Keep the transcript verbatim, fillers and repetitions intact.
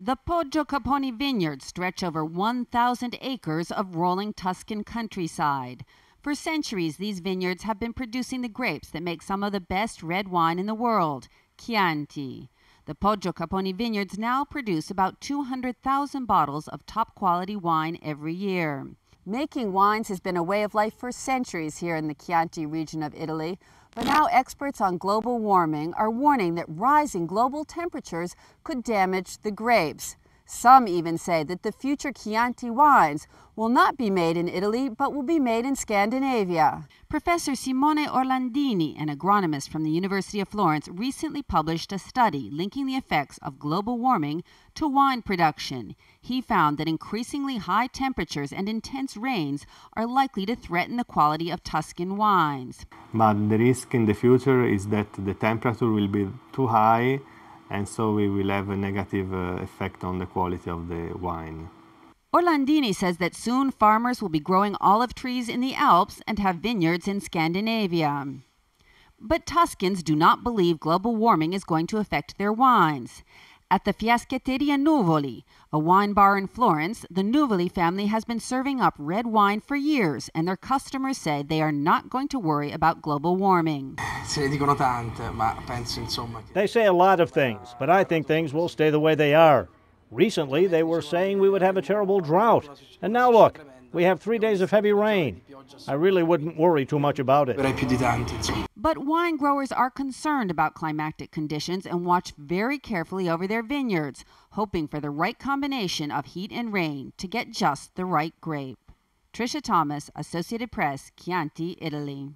The Poggio Capponi vineyards stretch over one thousand acres of rolling Tuscan countryside. For centuries, these vineyards have been producing the grapes that make some of the best red wine in the world, Chianti. The Poggio Capponi vineyards now produce about two hundred thousand bottles of top-quality wine every year. Making wines has been a way of life for centuries here in the Chianti region of Italy. But now experts on global warming are warning that rising global temperatures could damage the grapes. Some even say that the future Chianti wines will not be made in Italy, but will be made in Scandinavia. Professor Simone Orlandini, an agronomist from the University of Florence, recently published a study linking the effects of global warming to wine production. He found that increasingly high temperatures and intense rains are likely to threaten the quality of Tuscan wines. But the risk in the future is that the temperature will be too high, and so we will have a negative uh, effect on the quality of the wine. Orlandini says that soon farmers will be growing olive trees in the Alps and have vineyards in Scandinavia. But Tuscans do not believe global warming is going to affect their wines. At the Fiaschetteria Nuvoli, a wine bar in Florence, the Nuvoli family has been serving up red wine for years, and their customers say they are not going to worry about global warming. They say a lot of things, but I think things will stay the way they are. Recently, they were saying we would have a terrible drought, and now look, we have three days of heavy rain. I really wouldn't worry too much about it. But wine growers are concerned about climatic conditions and watch very carefully over their vineyards, hoping for the right combination of heat and rain to get just the right grape. Trisha Thomas, Associated Press, Chianti, Italy.